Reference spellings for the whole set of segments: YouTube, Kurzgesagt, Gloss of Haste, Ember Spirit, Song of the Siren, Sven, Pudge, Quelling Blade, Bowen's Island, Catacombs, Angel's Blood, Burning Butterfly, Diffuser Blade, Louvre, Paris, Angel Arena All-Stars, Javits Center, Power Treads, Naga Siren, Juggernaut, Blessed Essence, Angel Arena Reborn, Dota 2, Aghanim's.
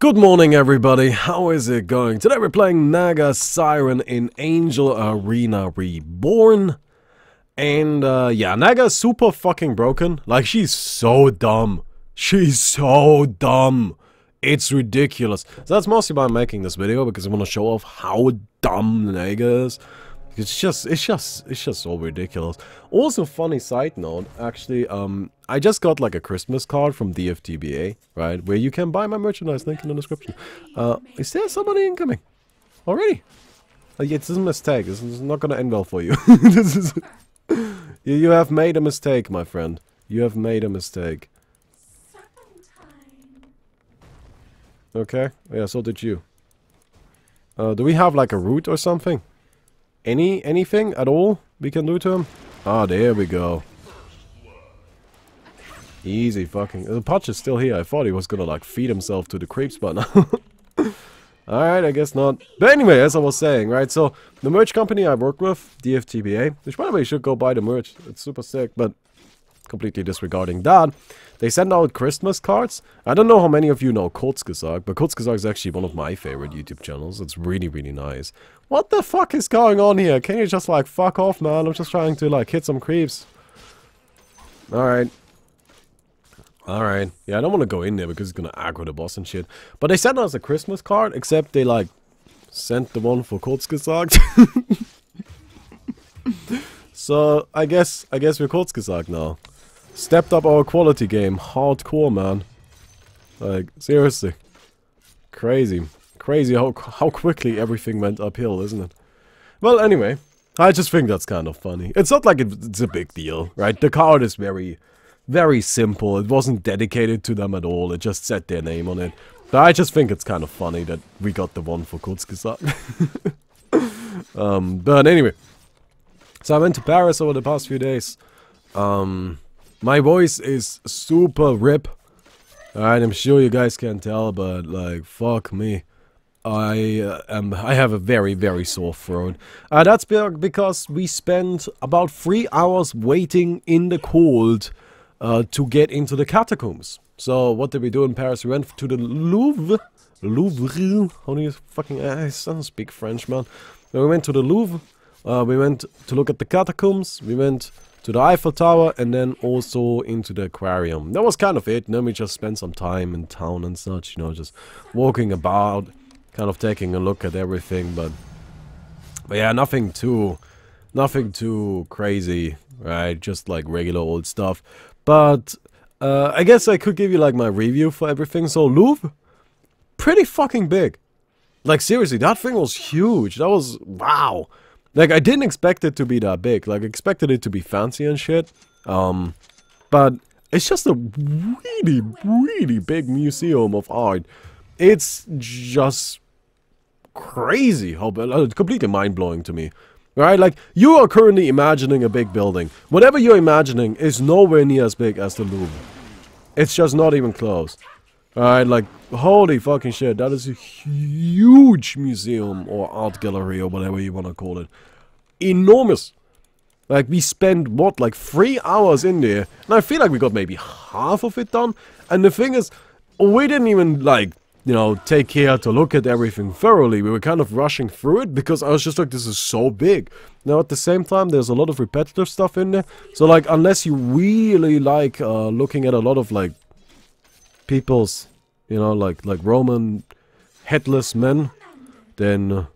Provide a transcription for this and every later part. Good morning everybody, how is it going? Today we're playing Naga Siren in Angel Arena Reborn. And yeah, Naga's super fucking broken. Like, she's so dumb. She's so dumb. It's ridiculous. So that's mostly why I'm making this video, because I want to show off how dumb Naga is. It's just so ridiculous. Also, funny side note, actually, I just got like a Christmas card from DFTBA, right? Where you can buy my merchandise, link in the description. Is there somebody incoming? Already? It's a mistake, this is not gonna end well for you. This is you have made a mistake, my friend. You have made a mistake. Okay, yeah, so did you. Do we have like a route or something? Anything at all we can do to him? Ah, there we go. Easy fucking. The Pudge is still here. I thought he was gonna like feed himself to the creeps, but no. Alright, I guess not. But anyway, as I was saying, right, so the merch company I work with, DFTBA, which by the way you should go buy the merch, it's super sick, but completely disregarding that, they send out Christmas cards. I don't know how many of you know Kurzgesagt, but Kurzgesagt is actually one of my favorite YouTube channels. It's really, really nice. What the fuck is going on here? Can you just like fuck off, man? I'm just trying to like hit some creeps. Alright. Alright. Yeah, I don't want to go in there because it's gonna aggro the boss and shit. But they sent us a Christmas card, except they like sent the one for Kurzgesagt. So I guess we're Kurzgesagt now. Stepped up our quality game. Hardcore, man. Like, seriously. Crazy. Crazy how quickly everything went uphill, isn't it? Well, anyway. I just think that's kind of funny. It's not like it's a big deal, right? The card is very, very simple. It wasn't dedicated to them at all. It just said their name on it. But I just think it's kind of funny that we got the one for Kurzgesagt. But anyway. So I went to Paris over the past few days. My voice is super rip. Alright, I'm sure you guys can tell, but like, fuck me. I have a very, very sore throat. That's because we spent about 3 hours waiting in the cold to get into the catacombs. So what did we do in Paris? We went to the Louvre. How do you fucking... I don't speak French, man. We went to the Louvre. We went to look at the catacombs. We went... to the Eiffel Tower, and then also into the aquarium. That was kind of it. Then we just spent some time in town and such, you know, just walking about, kind of taking a look at everything, but yeah, nothing too crazy, right? Just like regular old stuff. But I guess I could give you like my review for everything. So Louvre, pretty fucking big. Like, seriously, that thing was huge. That was wow. Like, I didn't expect it to be that big. Like, I expected it to be fancy and shit. But it's just a really, really big museum of art. It's just crazy. How completely mind-blowing to me. Right? Like, you are currently imagining a big building. Whatever you're imagining is nowhere near as big as the Louvre. It's just not even close. Alright, like, holy fucking shit, that is a huge museum or art gallery or whatever you want to call it. Enormous. Like, we spent, what, like 3 hours in there, and I feel like we got maybe half of it done. And the thing is, we didn't even, like, you know, take care to look at everything thoroughly. We were kind of rushing through it because I was just like, this is so big. Now, at the same time, there's a lot of repetitive stuff in there. So, like, unless you really like looking at a lot of, like, people's, you know, like Roman headless men, then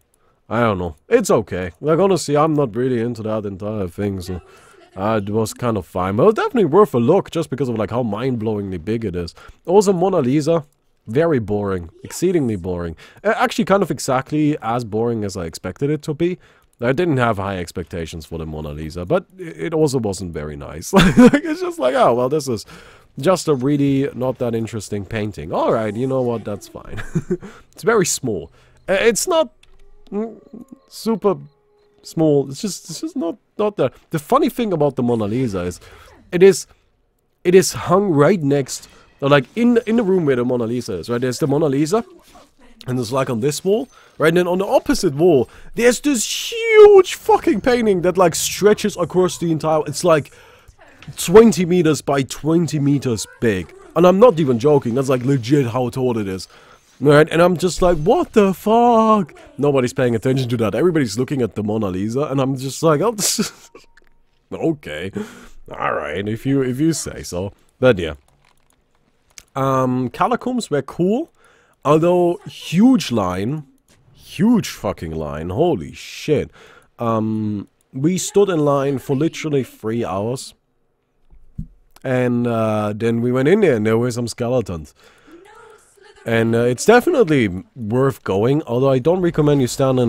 I don't know, it's okay. Like, honestly, I'm not really into that entire thing, so it was kind of fine, but it was definitely worth a look just because of like how mind-blowingly big it is. Also, Mona Lisa, very boring, exceedingly boring, actually kind of exactly as boring as I expected it to be. I didn't have high expectations for the Mona Lisa, but it also wasn't very nice. Like, it's just like, oh well, this is just a really not that interesting painting. Alright, you know what, that's fine. It's very small. It's not super small. It's just not that. The funny thing about the Mona Lisa is it is hung right next, or like in the room where the Mona Lisa is, right? There's the Mona Lisa. And it's like on this wall, right? And then on the opposite wall, there's this huge fucking painting that like stretches across the entire... It's like 20 meters by 20 meters big. And I'm not even joking. That's like legit how tall it is. Right, and I'm just like, what the fuck? Nobody's paying attention to that. Everybody's looking at the Mona Lisa, and I'm just like, oh, okay, all right, if you say so. But yeah, Catacombs were cool, although huge line, huge fucking line. Holy shit! We stood in line for literally 3 hours, and then we went in there, and there were some skeletons. And it's definitely worth going, although I don't recommend you stand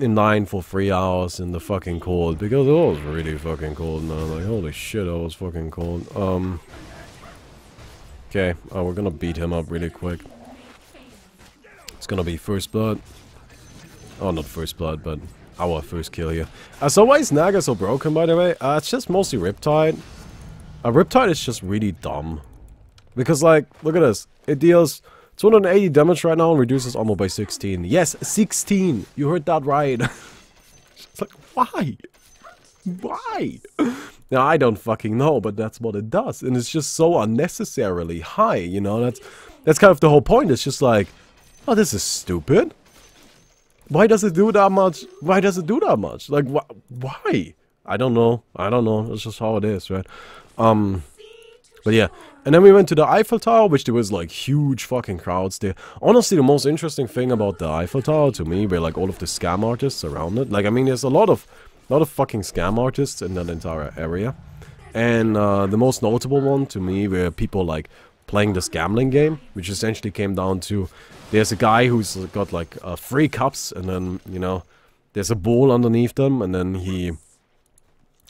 in line for 3 hours in the fucking cold, because it was really fucking cold, man. Like, holy shit, I was fucking cold. Okay, oh, we're gonna beat him up really quick. It's gonna be first blood. Oh, not first blood, but our first kill here. So why is Naga so broken, by the way? It's just mostly Riptide. Riptide is just really dumb. Because, like, look at this. It deals 280 damage right now and reduces armor by 16. Yes, 16! You heard that right. It's like, why? Why? Now, I don't fucking know, but that's what it does. And it's just so unnecessarily high, you know? That's kind of the whole point. It's just like, oh, this is stupid. Why does it do that much? Why does it do that much? Like, why? I don't know. I don't know. That's just how it is, right? But yeah. And then we went to the Eiffel Tower, which there was like huge fucking crowds there. Honestly, the most interesting thing about the Eiffel Tower to me were like all of the scam artists around it. Like, I mean, there's a lot of fucking scam artists in that entire area. And the most notable one to me were people like playing this gambling game, which essentially came down to there's a guy who's got like 3 cups, and then, you know, there's a ball underneath them, and then he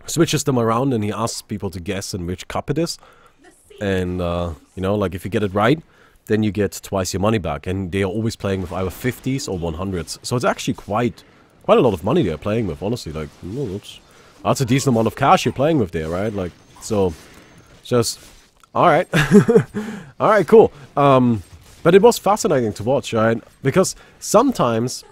switches them around and he asks people to guess in which cup it is. And, you know, like, if you get it right, then you get twice your money back. And they are always playing with either 50s or 100s. So it's actually quite a lot of money they're playing with, honestly. Like, that's a decent amount of cash you're playing with there, right? Like, so, just, alright. Alright, cool. But it was fascinating to watch, right? Because sometimes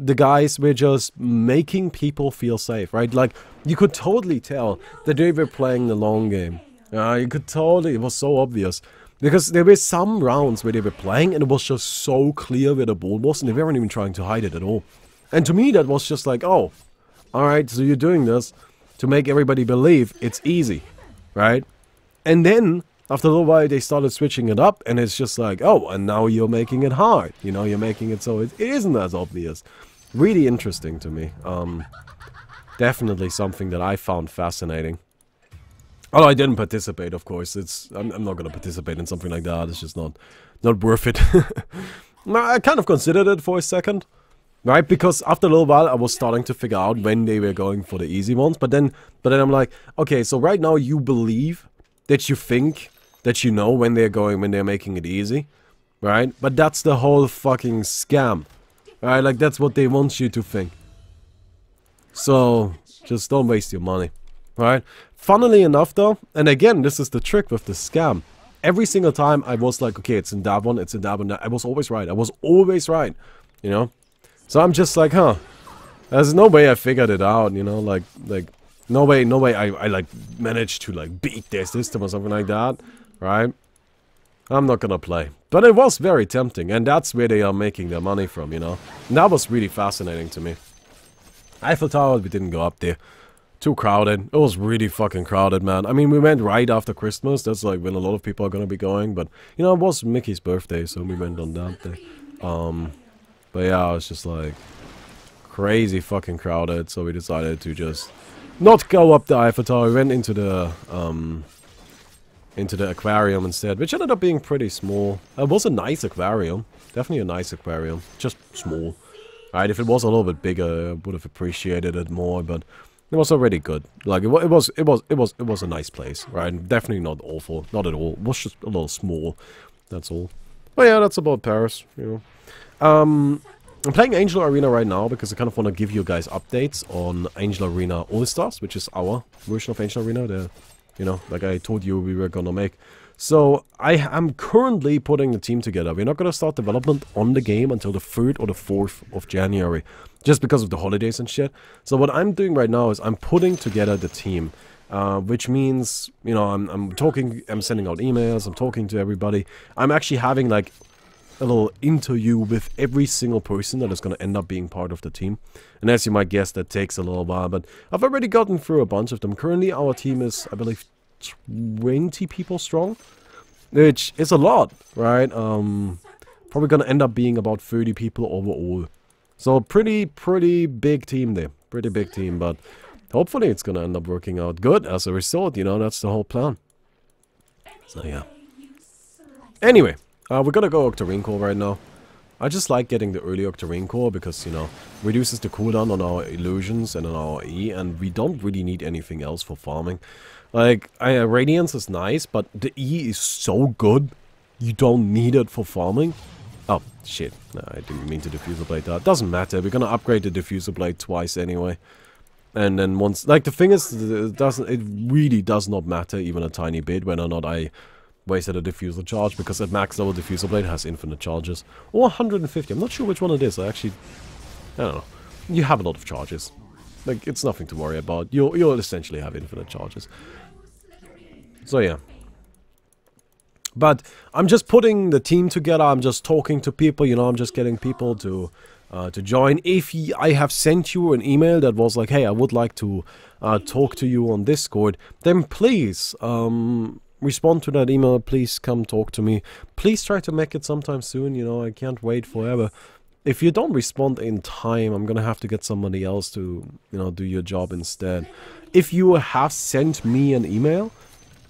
the guys were just making people feel safe, right? Like, you could totally tell that they were playing the long game. You could totally, it was so obvious. Because there were some rounds where they were playing and it was just so clear where the ball was and they weren't even trying to hide it at all. And to me that was just like, oh, alright, so you're doing this to make everybody believe it's easy, right? And then, after a little while, they started switching it up and it's just like, oh, and now you're making it hard. You know, you're making it so it isn't as obvious. Really interesting to me. Definitely something that I found fascinating. Although I didn't participate, of course. I'm not gonna participate in something like that. It's just not worth it. No, I kind of considered it for a second, right? Because after a little while, I was starting to figure out when they were going for the easy ones. But then I'm like, okay, so right now you believe that you think that you know when they're making it easy, right? But that's the whole fucking scam, right? Like, that's what they want you to think. So just don't waste your money. Right? Funnily enough though, and again, this is the trick with the scam. Every single time I was like, okay, it's in that one, it's in that one. I was always right. I was always right. You know? So I'm just like, huh. There's no way I figured it out, you know, like no way I like managed to like beat their system or something like that. Right? I'm not gonna play. But it was very tempting, and that's where they are making their money from, you know. And that was really fascinating to me. Eiffel Tower, we didn't go up there. Too crowded. It was really fucking crowded, man. I mean, we went right after Christmas. That's like when a lot of people are gonna be going. But, you know, it was Mickey's birthday, so we went on that day. But yeah, it was just like crazy fucking crowded. So we decided to just not go up the Eiffel Tower. We went into the aquarium instead, which ended up being pretty small. It was a nice aquarium. Definitely a nice aquarium. Just small. Right? If it was a little bit bigger, I would have appreciated it more, but it was already good. Like, it was a nice place, right? Definitely not awful, not at all. It was just a little small, that's all. But yeah, that's about Paris, you know. I'm playing Angel Arena right now because I kind of want to give you guys updates on Angel Arena All-Stars, which is our version of Angel Arena, that, you know, like I told you we were gonna make. So, I am currently putting the team together. We're not going to start development on the game until the 3rd or the 4th of January. Just because of the holidays and shit. So, what I'm doing right now is I'm putting together the team. Which means, you know, I'm sending out emails, I'm talking to everybody. I'm actually having, like, a little interview with every single person that is going to end up being part of the team. And as you might guess, that takes a little while, but I've already gotten through a bunch of them. Currently, our team is, I believe, 20 people strong, which is a lot, right? Probably going to end up being about 30 people overall. So pretty big team there. Pretty big team, but hopefully it's going to end up working out good as a result. You know, that's the whole plan. So, yeah. Anyway, we're going to go Octarine Core right now. I just like getting the early Octarine Core because, you know, reduces the cooldown on our illusions and on our E, and we don't really need anything else for farming. Like, Radiance is nice, but the E is so good, you don't need it for farming. Oh, shit. No, I didn't mean to Diffuser Blade that. Doesn't matter, we're gonna upgrade the Diffuser Blade twice anyway. And then once... Like, the thing is, it really does not matter even a tiny bit whether or not I wasted a Diffuser Charge, because at max level, Diffuser Blade has infinite charges. Or 150, I'm not sure which one it is, I don't know. You have a lot of charges. Like, it's nothing to worry about. You'll essentially have infinite charges. So, yeah. But I'm just putting the team together, I'm just talking to people, you know, I'm just getting people to join. If I have sent you an email that was like, hey, I would like to talk to you on Discord, then please respond to that email, please come talk to me. Please try to make it sometime soon, you know, I can't wait forever. If you don't respond in time, I'm gonna have to get somebody else to, you know, do your job instead. If you have sent me an email,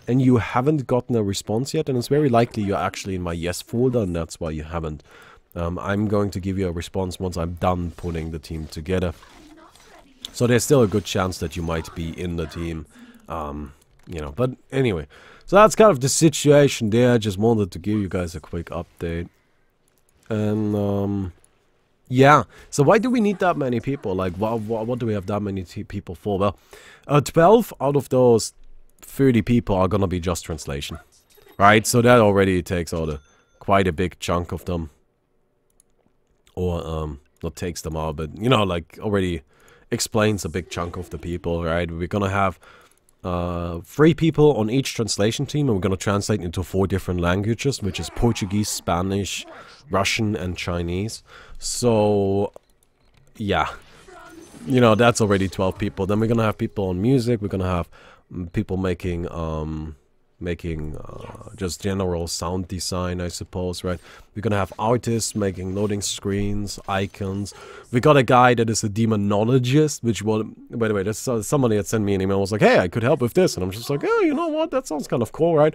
and you haven't gotten a response yet, and it's very likely you're actually in my yes folder, and that's why you haven't. I'm going to give you a response once I'm done putting the team together. So there's still a good chance that you might be in the team, you know, but anyway. So that's kind of the situation there. I just wanted to give you guys a quick update. And, yeah, so why do we need that many people? Like, what do we have that many people for? Well, 12 out of those 30 people are gonna be just translation, right? So that already takes out quite a big chunk of them, or not takes them out, but you know, like, already explains a big chunk of the people, right? We're gonna have 3 people on each translation team, and we're gonna translate into 4 different languages, which is Portuguese, Spanish, Russian, and Chinese. So yeah, you know, that's already 12 people. Then we're gonna have people on music, we're gonna have people making just general sound design, I suppose, right? We're gonna have artists making loading screens, icons. We got a guy that is a demonologist, which will, by the way, there's somebody that sent me an email, was like, hey, I could help with this, and I'm just like, oh, you know what, that sounds kind of cool, right?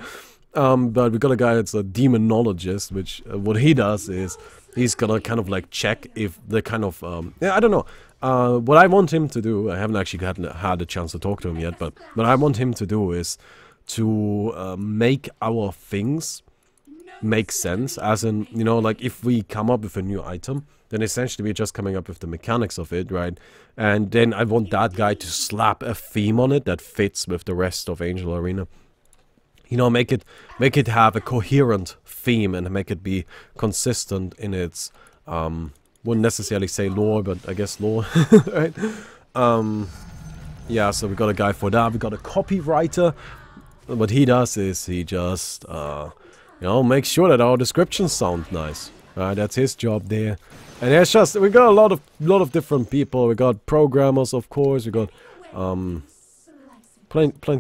But we got a guy that's a demonologist, which what he does is he's gonna kind of like check if the kind of yeah, I don't know. What I want him to do, I haven't actually had a chance to talk to him yet, but what I want him to do is to make our things make sense, as in, you know, like, if we come up with a new item, then essentially we're just coming up with the mechanics of it, right? And then I want that guy to slap a theme on it that fits with the rest of Angel Arena. You know, make it have a coherent theme and make it be consistent in its... wouldn't necessarily say lore, but I guess lore, right? Yeah, so we got a guy for that. We got a copywriter. What he does is he just, you know, makes sure that our descriptions sound nice. Right, that's his job there. And it's just, we got a lot of different people. We got programmers, of course. We got plenty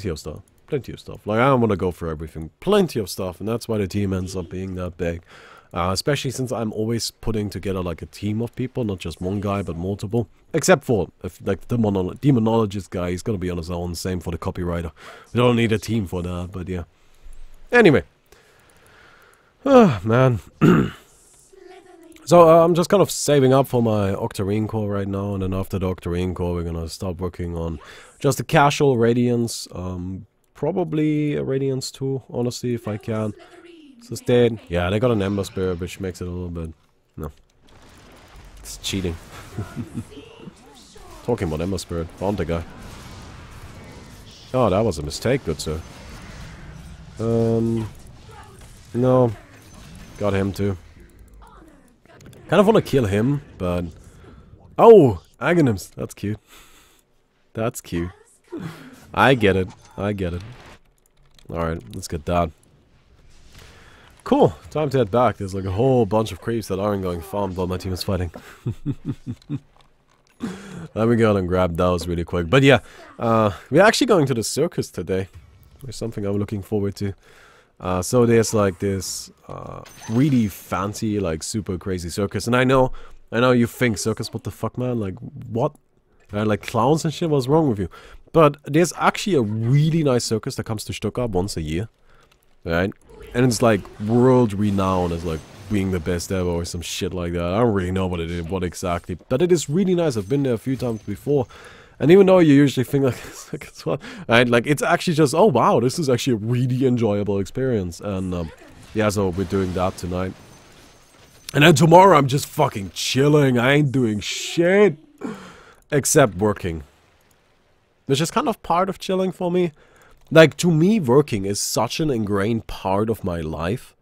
of stuff. Plenty of stuff. Like, I don't want to go for everything. Plenty of stuff, and that's why the team ends up being that big. Especially since I'm always putting together like a team of people, not just one guy, but multiple. Except for, if, like, the demonologist guy, he's gonna be on his own, same for the copywriter. We don't need a team for that, but yeah. Anyway. Oh, man. So, I'm just kind of saving up for my Octarine Core right now, and then after the Octarine Core, we're gonna start working on just a casual Radiance, probably a Radiance 2, honestly, if I can. Sustain. Yeah, they got an Ember Spirit, which makes it a little bit... No. It's cheating. Talking about Ember Spirit. Found the guy. Oh, that was a mistake, good sir. No. Got him too. Kind of want to kill him, but... Oh! Aghanim's. That's cute. That's cute. I get it. I get it. Alright, let's get that. Cool, time to head back. There's like a whole bunch of creeps that aren't going farmed while my team is fighting. Let me go out and grab those really quick. But yeah, we're actually going to the circus today. There's something I'm looking forward to. So there's like this really fancy, like super crazy circus. And I know you think circus, what the fuck, man? Like what? Right? Like clowns and shit, what's wrong with you? But there's actually a really nice circus that comes to Stuttgart once a year. Right? And it's like world renowned as like being the best ever or some shit like that. I don't really know what it is, what exactly. But it is really nice. I've been there a few times before. And even though you usually think like it's what, right? Like it's actually just, oh wow, this is actually a really enjoyable experience. And yeah, so we're doing that tonight. And then tomorrow I'm just fucking chilling. I ain't doing shit except working, which is kind of part of chilling for me. Like to me, working is such an ingrained part of my life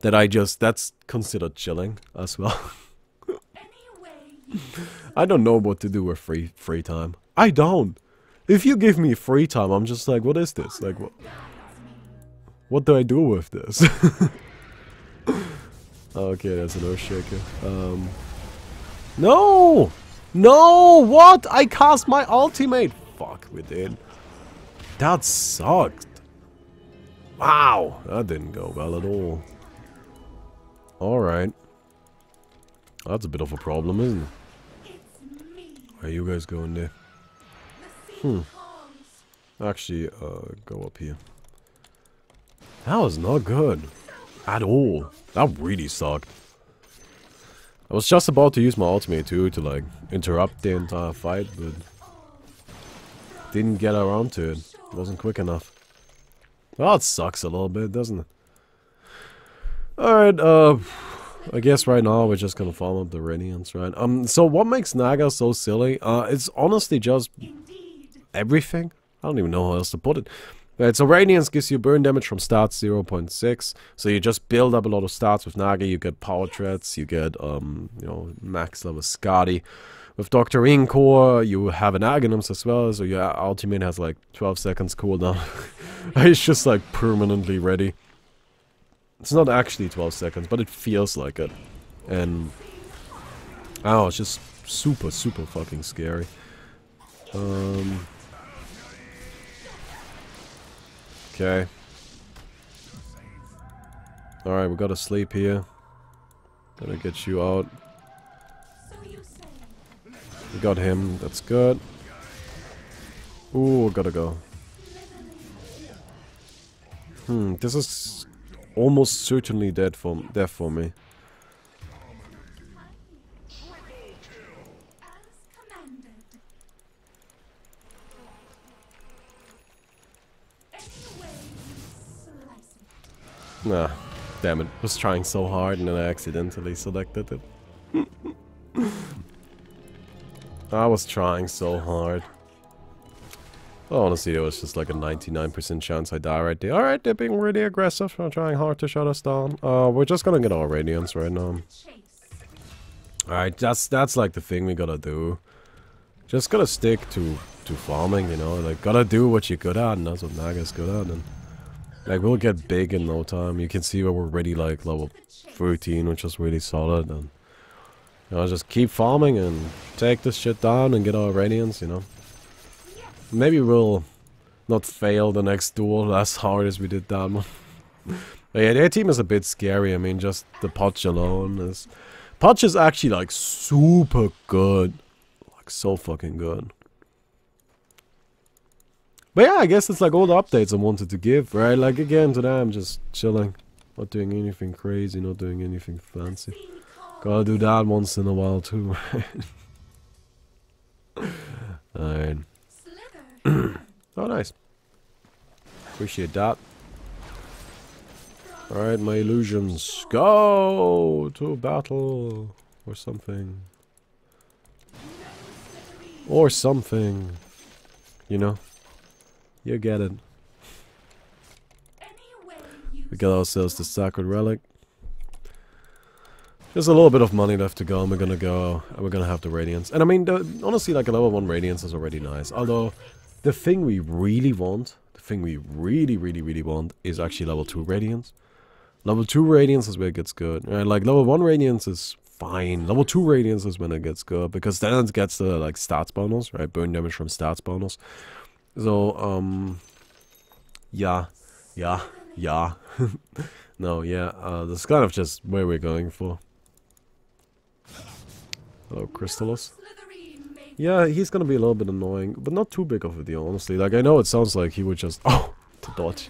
that I just, that's considered chilling as well. I don't know what to do with free time. I don't. If you give me free time, I'm just like, what is this? Like, what do I do with this? Okay, that's an Earthshaker. No! No! What? I cast my ultimate! Fuck, we did. That sucked. Wow, that didn't go well at all. Alright. That's a bit of a problem, isn't it? Where are you guys going there? Actually, go up here. That was not good. At all. That really sucked. I was just about to use my ultimate too to like interrupt the entire fight, but didn't get around to it. It wasn't quick enough. Well, it sucks a little bit, doesn't it? Alright, I guess right now we're just gonna farm up the Radiance, right? So what makes Naga so silly? It's honestly just everything. I don't even know how else to put it. Right, so Radiance gives you burn damage from stats 0.6, so you just build up a lot of stats with Naga. You get Power Treads, you get, you know, max level Skadi. With Octarine Core, you have an Aghanim's as well, so your ultimate has like 12 seconds cooldown. It's just like permanently ready. It's not actually 12 seconds, but it feels like it. And, oh, it's just super, super fucking scary. Okay. Alright, we gotta sleep here. Gotta get you out. We got him, that's good. Ooh, gotta go. This is almost certainly death for me. Nah, damn it. I was trying so hard and then I accidentally selected it. I was trying so hard. Well, honestly, there was just like a 99% chance I die right there. Alright, they're being really aggressive. They're trying hard to shut us down. We're just gonna get our Radiance right now. Alright, that's like the thing we gotta do. Just gotta stick to farming, you know? Like, gotta do what you're good at, and that's what Naga's good at. And like, we'll get big in no time. You can see where we're already like level 13, which is really solid. And, you know, just keep farming and take this shit down and get our Radiance, you know. Maybe we'll not fail the next duel as hard as we did that one. But yeah, their team is a bit scary. I mean, just the Pudge alone is... Pudge is actually, like, super good. Like, so fucking good. But yeah, I guess it's like all the updates I wanted to give, right? Like again, today I'm just chilling. Not doing anything crazy, not doing anything fancy. Gotta do that once in a while too, right? Alright. Oh, nice. Appreciate that. Alright, my illusions. Go to battle! Or something. Or something. You know? You get it. We got ourselves the sacred relic. There's a little bit of money left to go, and we're gonna go, and we're gonna have the Radiance. And I mean, honestly, like a level 1 Radiance is already nice. Although, the thing we really want, the thing we really, really, really want is actually level 2 Radiance. Level 2 Radiance is where it gets good. Like, level 1 Radiance is fine. Level 2 Radiance is when it gets good, because then it gets the, like, stats bonus, right? Burn damage from stats bonus. So, that's kind of just where we're going for. Hello, Crystallos. Yeah, he's gonna be a little bit annoying, but not too big of a deal, honestly. Like, I know it sounds like he would just... Oh! To dodge.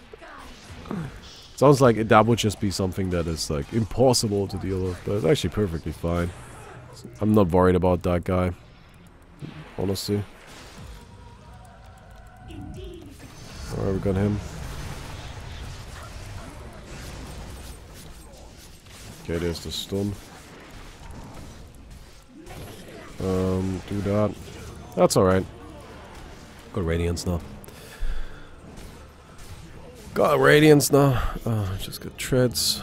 Sounds like that would just be something that is, like, impossible to deal with, but it's actually perfectly fine. I'm not worried about that guy, honestly. Alright, we got him. Okay, there's the stun. Do that. That's alright. Got Radiance now. Got Radiance now. Just got Treads.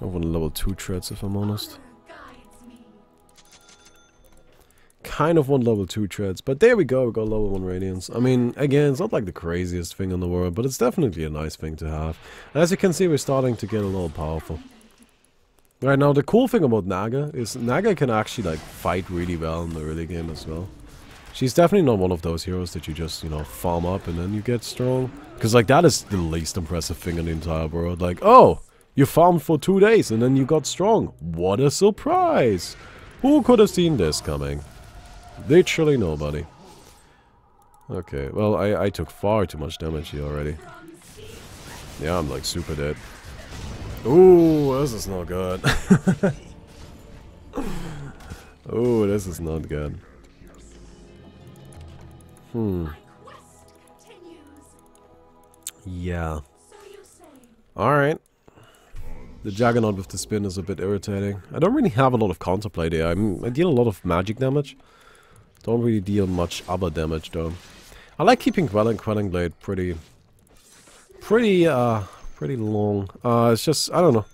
I want level 2 Treads, if I'm honest. Kind of want level 2 Treads, but there we go, we got level 1 Radiance. I mean, again, it's not like the craziest thing in the world, but it's definitely a nice thing to have. And as you can see, we're starting to get a little powerful. Right now, the cool thing about Naga is Naga can actually, like, fight really well in the early game as well. She's definitely not one of those heroes that you just, you know, farm up and then you get strong. Because, like, that is the least impressive thing in the entire world. Like, oh, you farmed for 2 days and then you got strong. What a surprise! Who could have seen this coming? Literally nobody. Okay, well, I took far too much damage here already. Yeah, I'm, like, super dead. Ooh, this is not good. Ooh, this is not good. Yeah. Alright. The Juggernaut with the spin is a bit irritating. I don't really have a lot of counterplay there. I deal a lot of magic damage. Don't really deal much other damage, though. I like keeping Quelling Blade pretty long. It's just, I don't know.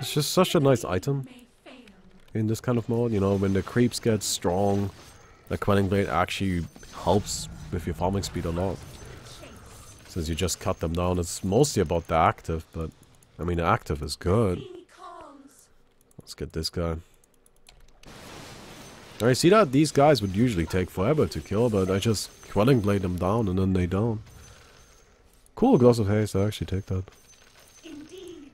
It's just such a nice item in this kind of mode, you know, when the creeps get strong, the Quelling Blade actually helps with your farming speed a lot. Since you just cut them down, it's mostly about the active, but, I mean, the active is good. Let's get this guy. Alright, see that? These guys would usually take forever to kill, but I just Quelling Blade them down and then they don't. Cool, Gloss of Haste, I actually take that. Indeed.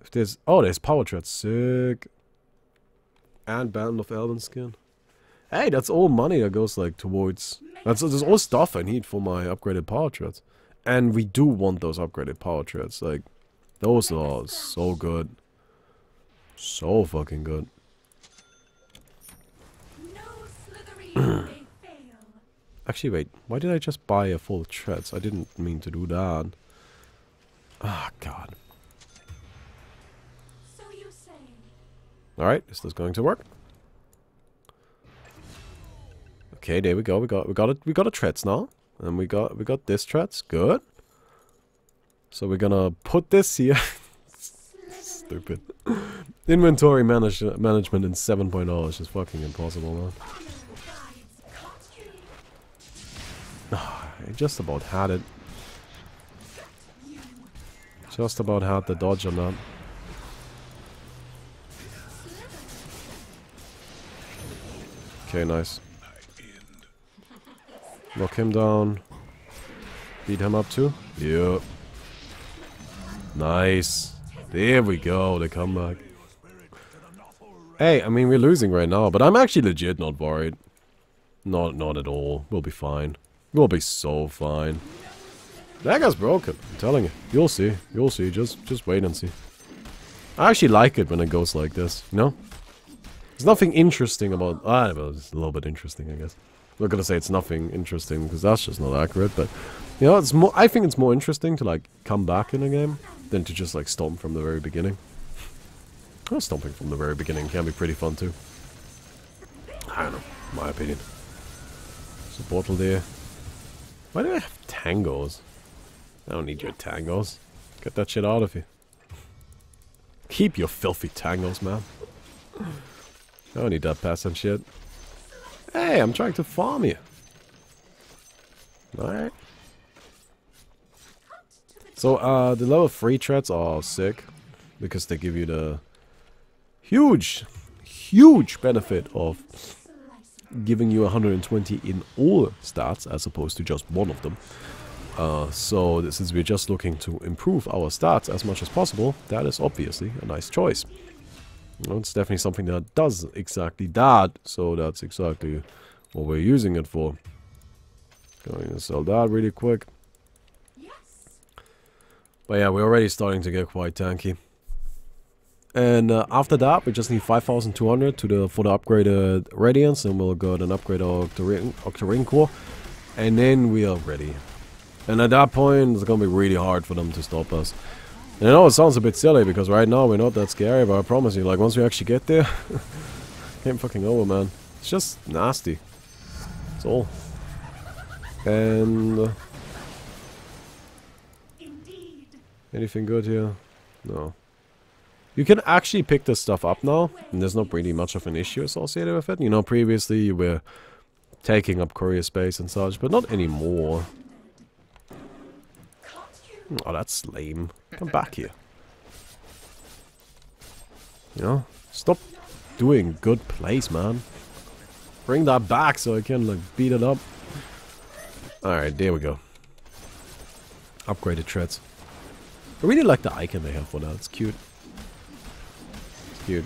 If there's... Oh, there's Power Treads, sick. And Band of Elven Skin. Hey, that's all money that goes, like, towards... That's all stuff I need for my upgraded Power Treads. And we do want those upgraded Power Treads, like... Those are so good. So fucking good. No Actually, wait, why did I just buy a full Treads? I didn't mean to do that. Ah, God. Alright, is this going to work? Okay, there we go. We got a Treads now. And we got this Treads. Good. So we're gonna put this here. Stupid. Inventory management in 7.0 is just fucking impossible, man. I just about had it. Just about had the dodge on that. Okay, nice. Knock him down. Beat him up too. Yep. Nice. There we go, the comeback. Hey, I mean, we're losing right now, but I'm actually legit not worried. Not at all. We'll be fine. We'll be so fine. That guy's broken, I'm telling you. You'll see. You'll see. Just wait and see. I actually like it when it goes like this, you know? There's nothing interesting about... well, it's a little bit interesting, I guess. I'm not gonna say it's nothing interesting, because that's just not accurate, but... You know, it's more. I think it's more interesting to, like, come back in a game than to just, like, stomp from the very beginning. Well, stomping from the very beginning can be pretty fun, too. I don't know. My opinion. There's a bottle there. Why do I have tangos? I don't need your tangos. Get that shit out of here. Keep your filthy tangos, man. I don't need that peasant shit. Hey, I'm trying to farm you. Alright. So the level 3 treads are sick because they give you the huge benefit of giving you 120 in all stats as opposed to just one of them. So since we're just looking to improve our stats as much as possible, that is obviously a nice choice. You know, it's definitely something that does exactly that, so that's exactly what we're using it for. Going to sell that really quick. Yes. But yeah, we're already starting to get quite tanky. And after that, we just need 5,200 for the upgraded Radiance, and we'll go ahead and upgrade our Octarine Core, and then we are ready. And at that point, it's gonna be really hard for them to stop us. And I know it sounds a bit silly, because right now we're not that scary, but I promise you, like, once we actually get there, game fucking over, man. It's just nasty. That's all. And... anything good here? No. You can actually pick this stuff up now, and there's not really much of an issue associated with it. You know, previously you were taking up courier space and such, but not anymore. Oh, that's lame. Come back here. You know, stop doing good plays, man. Bring that back so I can, like, beat it up. Alright, there we go. Upgraded treads. I really like the icon they have for that. It's cute.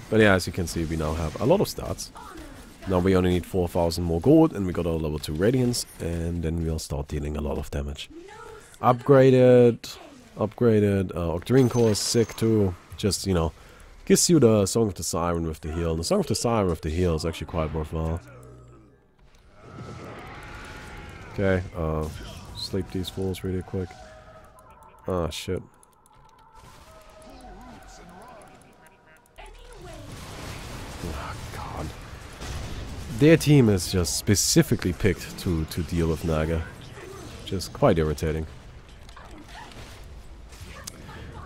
But yeah, as you can see, we now have a lot of stats. Now we only need 4,000 more gold, and we got our level 2 Radiance, and then we'll start dealing a lot of damage. Upgraded Octarine Core is sick too. Just, you know, gives you the Song of the Siren with the heal. And the Song of the Siren with the heal is actually quite worthwhile. Okay, sleep these fools really quick. Ah, shit. Their team is just specifically picked to deal with Naga, which is quite irritating.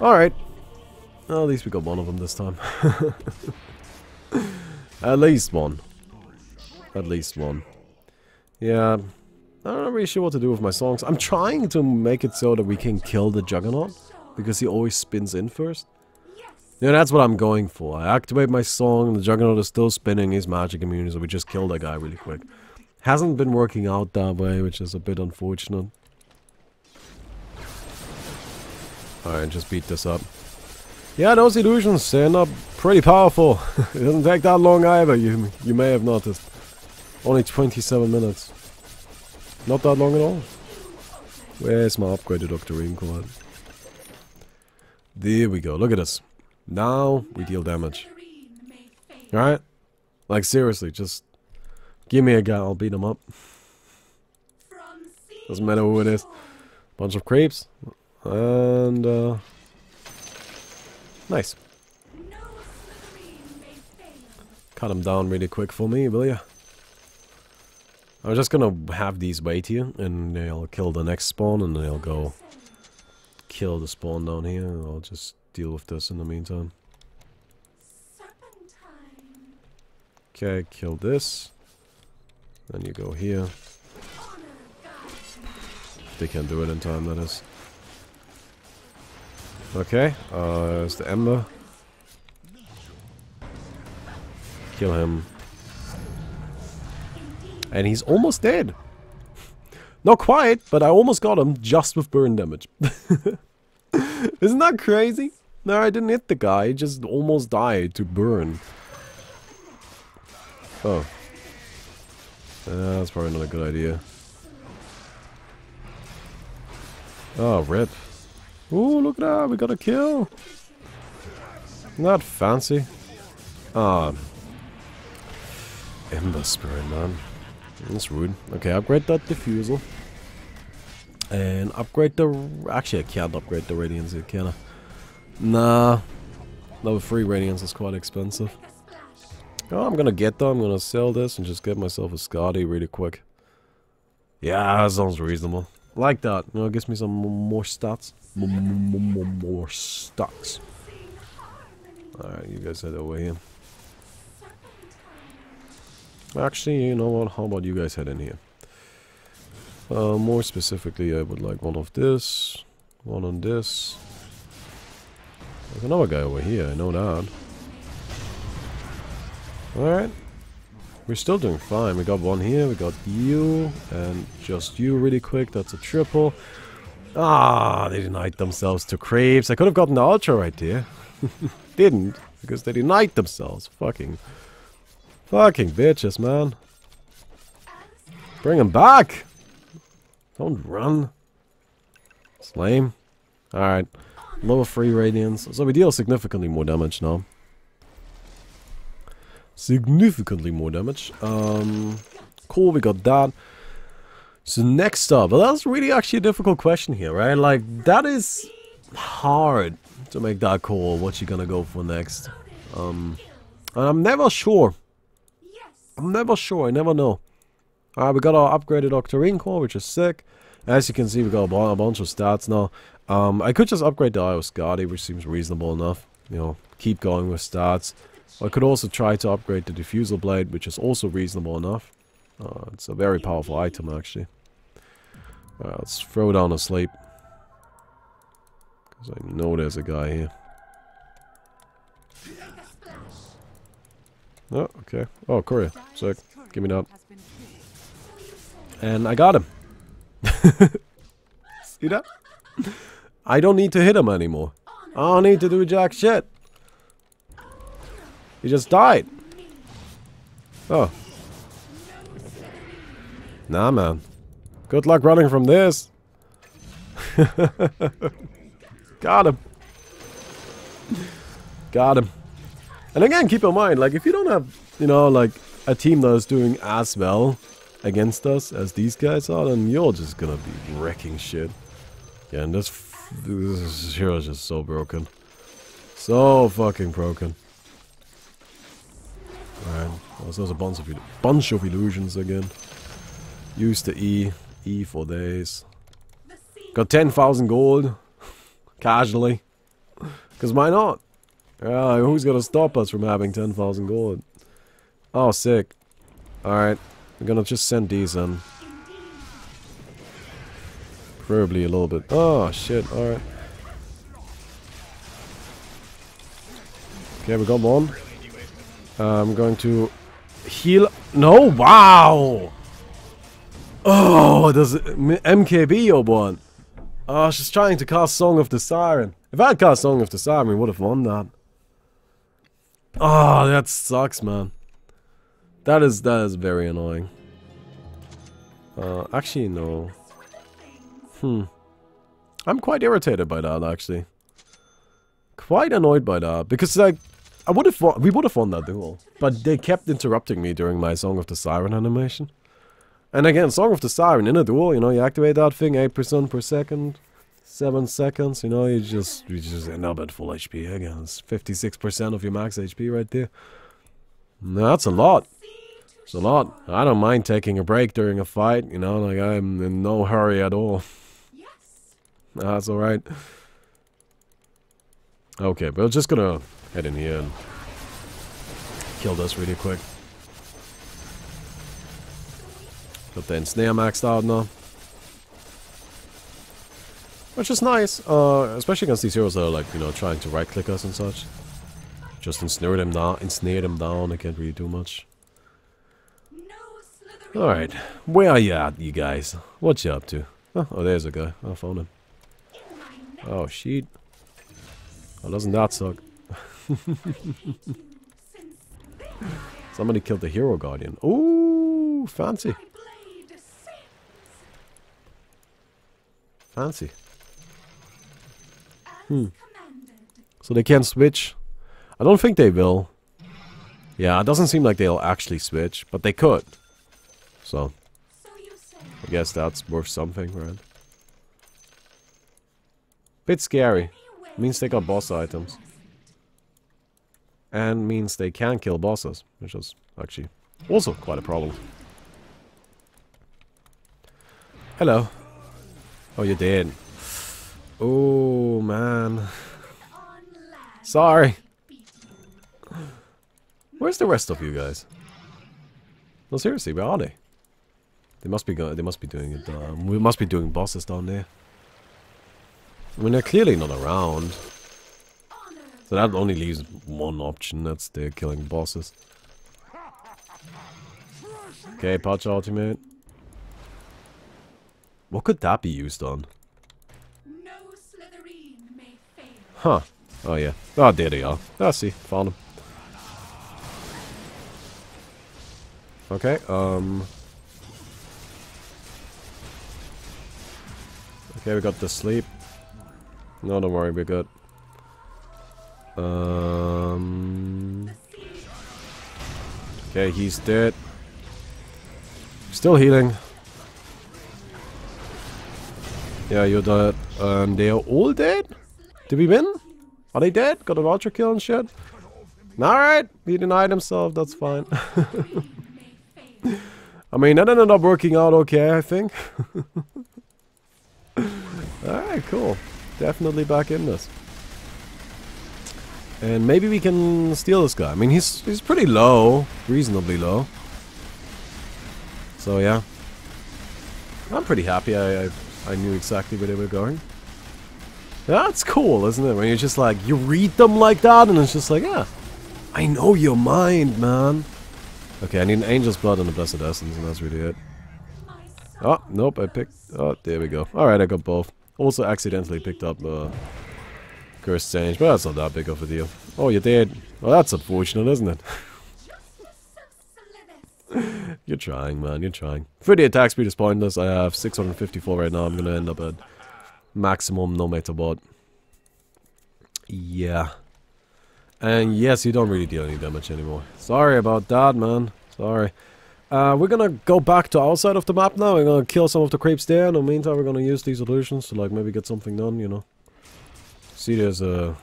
Alright. Well, at least we got one of them this time. At least one. At least one. Yeah. I'm not really sure what to do with my songs. I'm trying to make it so that we can kill the Juggernaut, because he always spins in first. Yeah, that's what I'm going for. I activate my song, the Juggernaut is still spinning his magic immunity, so we just kill that guy really quick. Hasn't been working out that way, which is a bit unfortunate. Alright, just beat this up. Yeah, those illusions, they're not pretty powerful. It doesn't take that long either, you may have noticed. Only 27 minutes. Not that long at all. Where's my upgraded Octarine Core? There we go, look at this. Now we deal damage. Alright? Like, seriously, just give me a guy, I'll beat him up. Doesn't matter who it is. Bunch of creeps. And, nice. Cut him down really quick for me, will ya? I'm just gonna have these wait here, and they'll kill the next spawn, and they'll go kill the spawn down here, and I'll just deal with this in the meantime. Okay, kill this. Then you go here. They can't do it in time, that is. Okay, there's the Ember. Kill him. And he's almost dead. Not quite, but I almost got him just with burn damage. Isn't that crazy? No, I didn't hit the guy, he just almost died to burn. Oh. That's probably not a good idea. Oh, rip. Ooh, look at that, we got a kill. Not fancy. Ah. Ember Spirit, man. That's rude. Okay, upgrade that Diffuser. And upgrade the... actually, I can't upgrade the Radiance here, can I? Nah. Level 3 Radiance is quite expensive. Oh, I'm gonna get that. I'm gonna sell this and just get myself a Skadi really quick. Yeah, that sounds reasonable. Like that. You know, it gives me some more stats. More stats. Alright, you guys head over here. Actually, you know what? How about you guys head in here? More specifically, I would like one of this. One on this. There's another guy over here, I know that. Alright. We're still doing fine. We got one here, we got you, and just you really quick. That's a triple. Ah, they denied themselves to Craves. I could have gotten the ultra right there. Didn't, because they denied themselves. Fucking bitches, man. Bring him back! Don't run. It's lame. Alright. Level 3 Radiance. So we deal significantly more damage now. Significantly more damage. Cool, we got that. So next up, well, that's really actually a difficult question here, right? Like, that is hard to make that call, what you're gonna go for next. I'm never sure. I never know. Alright, we got our upgraded Octarine Core, which is sick. As you can see, we got a bunch of stats now. I could just upgrade the IO Skadi, which seems reasonable enough. You know, keep going with stats. I could also try to upgrade the Diffuser Blade, which is also reasonable enough. It's a very powerful item, actually. Alright, let's throw down a sleep. Because I know there's a guy here. Oh, okay. Oh, Korea. Sick. Give me that. And I got him. See that? I don't need to hit him anymore. I don't need to do jack shit. He just died. Oh. Nah, man. Good luck running from this. Got him. Got him. And again, keep in mind, like, if you don't have, you know, like, a team that is doing as well against us as these guys are, then you're just gonna be wrecking shit. Yeah, and this hero is just so broken. So fucking broken. Alright, well, so there's a bunch of illusions again. Use the E for days. Got 10,000 gold. Casually. Because why not? Who's gonna stop us from having 10,000 gold? Oh, sick. Alright. We're gonna just send these in. Probably a little bit. Oh, shit. Alright. Okay, we got one. I'm going to heal. No, wow! Oh, does MKB or one? Oh, she's trying to cast Song of the Siren. If I had cast Song of the Siren, we would have won that. Oh, that sucks, man. That is very annoying. Actually, no. I'm quite irritated by that, actually. Quite annoyed by that, because, like, we would have won that duel, but they kept interrupting me during my Song of the Siren animation. And again, Song of the Siren in a duel, you know, you activate that thing, 8% per second, 7 seconds, you know, you just end up at full HP again. It's 56% of your max HP right there. That's a lot. It's a lot. I don't mind taking a break during a fight, you know, like, I'm in no hurry at all. That's alright. Okay, but we're just gonna head in here and kill this really quick. Got the ensnare maxed out now. Which is nice, especially against these heroes that are, like, you know, trying to right-click us and such. Just ensnare them down, I can't really do much. Alright, where are you at, you guys? What you up to? Oh, there's a guy. I found him. Oh, shit. Oh, doesn't that suck? Somebody killed the hero guardian. Ooh, fancy. Fancy. So they can switch. I don't think they will. Yeah, it doesn't seem like they'll actually switch, but they could. So, I guess that's worth something, right? Bit scary. Means they got boss items. And means they can kill bosses, which is actually also quite a problem. Hello. Oh, you're dead. Oh, man. Sorry. Where's the rest of you guys? No, seriously, where are they? They must be doing it. We must be doing bosses down there. I mean, they're clearly not around. So that only leaves one option, that's the killing bosses. Okay, Pudge ultimate. What could that be used on? Huh. Oh yeah. Oh, there they are. I see. Found them. Okay, okay, we got the sleep. No, don't worry, we're good. Okay, he's dead. Still healing. Yeah, you're dead. They are all dead? Did we win? Are they dead? Got an ultra kill and shit? Alright, he denied himself, that's fine. I mean, that ended up working out okay, I think. Alright, cool. Definitely back in this. And maybe we can steal this guy. I mean, he's pretty low. Reasonably low. So, yeah. I'm pretty happy I knew exactly where they were going. That's cool, isn't it? When you're just like, you read them like that, and it's just like, yeah. I know your mind, man. Okay, I need an Angel's Blood and a Blessed Essence, and that's really it. Oh, nope, I picked... Oh, there we go. Alright, I got both. Also accidentally picked up Cursed Change, but that's not that big of a deal. Oh, you're dead. Well, that's unfortunate, isn't it? You're trying, man, you're trying. 30 attack speed is pointless. I have 654 right now. I'm gonna end up at maximum no matter what. Yeah. And yes, you don't really deal any damage anymore. Sorry about that, man. Sorry. We're gonna go back to outside of the map now. We're gonna kill some of the creeps there. In the meantime, we're gonna use these illusions to, like, maybe get something done, you know. See, there's a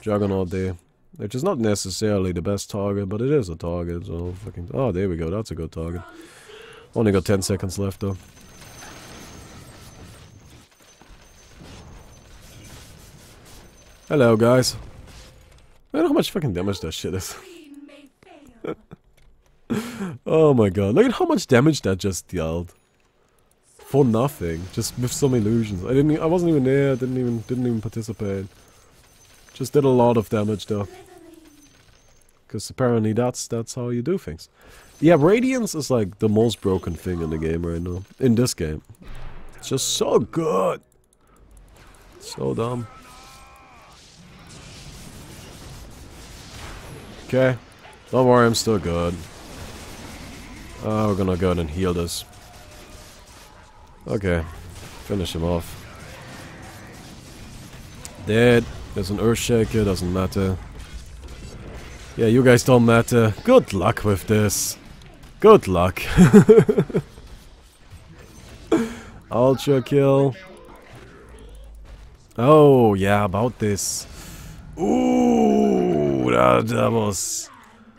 Juggernaut there. Which is not necessarily the best target, but it is a target, so fucking... Oh, there we go. That's a good target. Only got 10 seconds left, though. Hello, guys. Look how much fucking damage that shit is. Oh my god. Look at how much damage that just dealt. For nothing. Just with some illusions. I wasn't even there, didn't even participate. Just did a lot of damage though. Cause apparently that's how you do things. Yeah, Radiance is like the most broken thing in the game right now. In this game. It's just so good. So dumb. Okay, don't worry, I'm still good. We're gonna go ahead and heal this. Okay, finish him off. Dead. There's an Earthshaker, doesn't matter. Yeah, you guys don't matter. Good luck with this. Good luck. Ultra kill. Oh, yeah, about this. Ooh. That was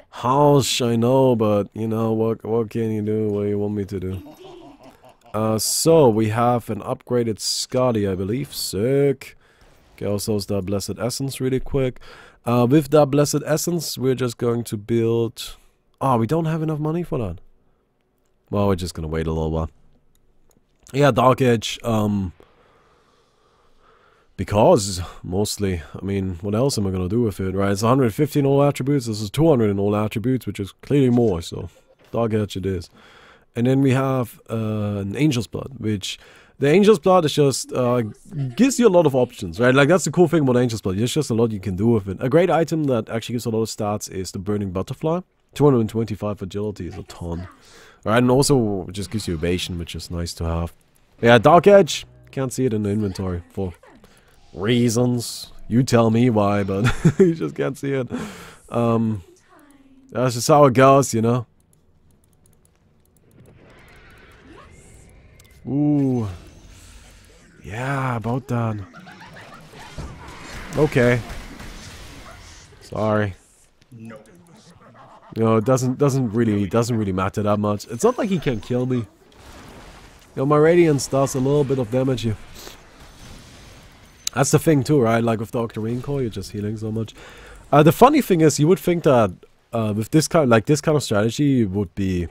harsh, I know, but you know what can you do? What do you want me to do? So we have an upgraded Skadi, I believe. Sick. Okay, also is that Blessed Essence really quick. With that Blessed Essence, we're just going to build... Oh, we don't have enough money for that. Well, we're just gonna wait a little while. Yeah, Dark Edge, because, mostly, I mean, what else am I gonna do with it, right? It's 150 in all attributes, this is 200 in all attributes, which is clearly more, so Dark Edge it is. And then we have an Angel's Blood, which, the Angel's Blood is just, gives you a lot of options, right? Like, that's the cool thing about Angel's Blood, there's just a lot you can do with it. A great item that actually gives a lot of stats is the Burning Butterfly. 225 agility is a ton. Right, and also, it just gives you evasion, which is nice to have. Yeah, Dark Edge, can't see it in the inventory for... reasons. You tell me why, but you just can't see it. That's just how it goes, you know? Ooh. Yeah, about that. Okay. Sorry. You know, it doesn't really matter that much. It's not like he can kill me. You know, my Radiance does a little bit of damage here. That's the thing too, right? Like with the Octarine Core, you're just healing so much. The funny thing is, you would think that with this kind of strategy, it would be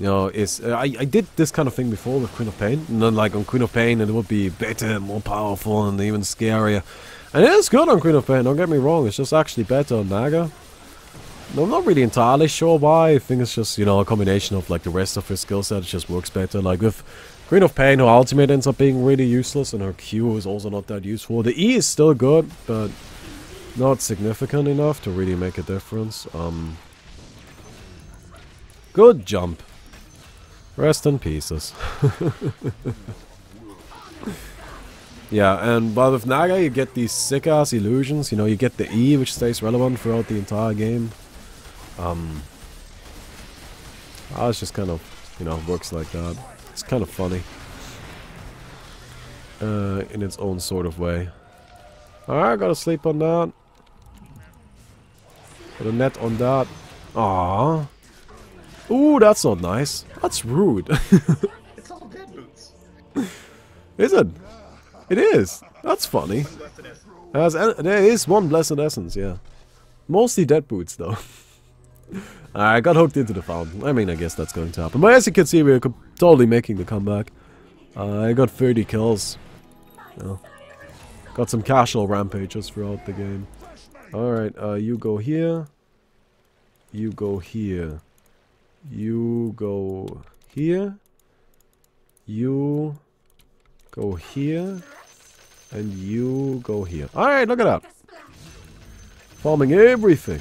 you know, is... I did this kind of thing before with Queen of Pain, and then like on Queen of Pain it would be better, more powerful and even scarier. And it is good on Queen of Pain, don't get me wrong, it's just actually better on Naga. I'm not really entirely sure why. I think it's just, you know, a combination of like the rest of his skill set. It just works better. Like with Queen of Pain, her ultimate ends up being really useless, and her Q is also not that useful. The E is still good, but not significant enough to really make a difference. Good jump. Rest in pieces. Yeah, and but with Naga you get these sick ass illusions. You know, you get the E, which stays relevant throughout the entire game. It just kind of, you know, works like that. It's kind of funny. In its own sort of way. Alright, gotta sleep on that. Put a net on that. Aww. Ooh, that's not nice. That's rude. It's all dead boots. Is it? It is. That's funny. There is one Blessed Essence, yeah. Mostly dead boots, though. I got hooked into the fountain. I mean, I guess that's going to happen. But as you can see, we're totally making the comeback. I got 30 kills. Oh. Got some casual rampages throughout the game. Alright, you go here. You go here. You go here. You go here. And you go here. Alright, look at that. Farming everything.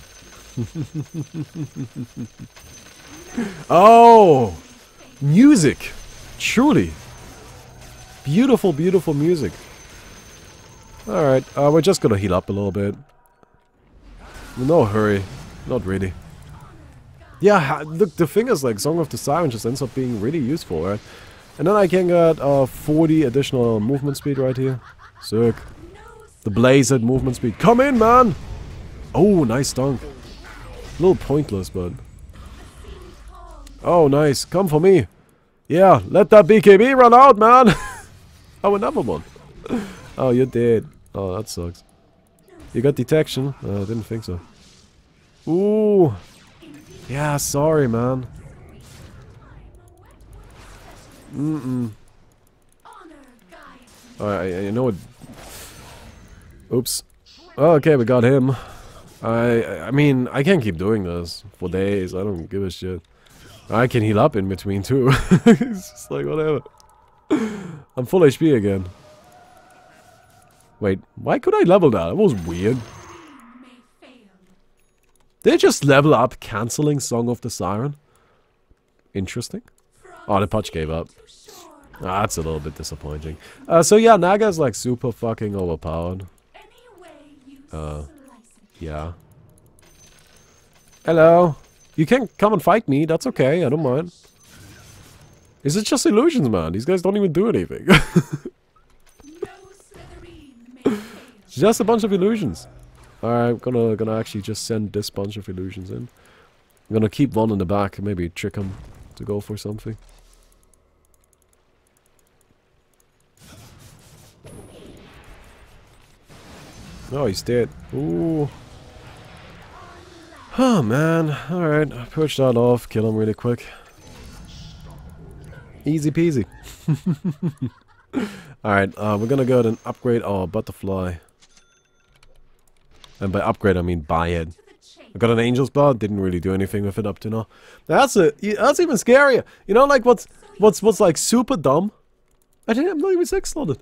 Oh, music, truly beautiful, beautiful music. All right, we're just gonna heal up a little bit. No hurry, not really. Yeah, look, the thing is, like, Song of the Siren just ends up being really useful, right? And then I can get 40 additional movement speed right here. Sick. The blazed movement speed. Come in, man. Oh, nice dunk. A little pointless, but... Oh, nice. Come for me. Yeah, let that BKB run out, man. Oh, another one. Oh, you're dead. Oh, that sucks. You got detection? I didn't think so. Ooh. Yeah, sorry, man. Mm-mm. Alright, you know what... Oops. Oh, okay, we got him. I mean, I can't keep doing this for days. I don't give a shit. I can heal up in between too. It's just like, whatever. I'm full HP again. Wait, why could I level that? That was weird. Did I just level up cancelling Song of the Siren? Interesting. Oh, the Pudge gave up. Ah, that's a little bit disappointing. So yeah, Naga's like super fucking overpowered. Yeah. Hello. You can come and fight me. That's okay. I don't mind. Is it just illusions, man? These guys don't even do anything. It's just a bunch of illusions. Alright, I'm gonna actually just send this bunch of illusions in. I'm gonna keep one in the back and maybe trick him to go for something. Oh, he's dead. Ooh. Oh, man. Alright, push that off. Kill him really quick. Easy peasy. Alright, we're gonna go ahead and upgrade our butterfly. And by upgrade, I mean buy it. I got an Angel's Blood. Didn't really do anything with it up to now. That's even scarier. You know, like, what's like super dumb? I'm not even 6-slotted.